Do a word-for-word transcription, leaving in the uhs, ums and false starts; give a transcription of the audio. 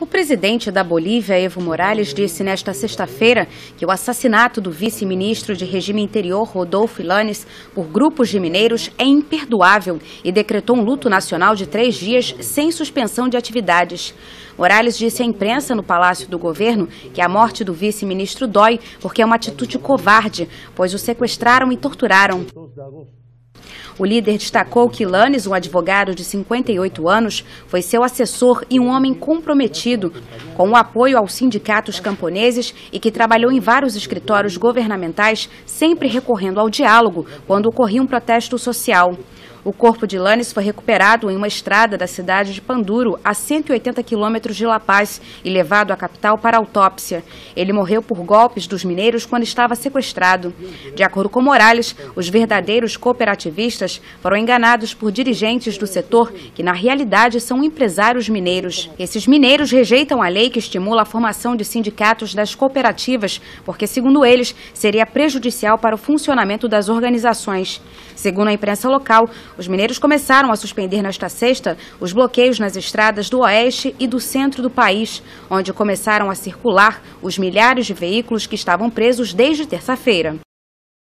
O presidente da Bolívia, Evo Morales, disse nesta sexta-feira que o assassinato do vice-ministro de Regime Interior, Rodolfo Illanes, por grupos de mineiros é imperdoável e decretou um luto nacional de três dias sem suspensão de atividades. Morales disse à imprensa no Palácio do Governo que a morte do vice-ministro dói porque é uma atitude covarde, pois o sequestraram e torturaram. O líder destacou que Illanes, um advogado de cinquenta e oito anos, foi seu assessor e um homem comprometido, com o apoio aos sindicatos camponeses e que trabalhou em vários escritórios governamentais, sempre recorrendo ao diálogo quando ocorria um protesto social. O corpo de Illanes foi recuperado em uma estrada da cidade de Panduro, a cento e oitenta quilômetros de La Paz, e levado à capital para autópsia. Ele morreu por golpes dos mineiros quando estava sequestrado. De acordo com Morales, os verdadeiros cooperativistas foram enganados por dirigentes do setor que, na realidade, são empresários mineiros. Esses mineiros rejeitam a lei que estimula a formação de sindicatos das cooperativas, porque, segundo eles, seria prejudicial para o funcionamento das organizações. Segundo a imprensa local, os mineiros começaram a suspender nesta sexta os bloqueios nas estradas do oeste e do centro do país, onde começaram a circular os milhares de veículos que estavam presos desde terça-feira.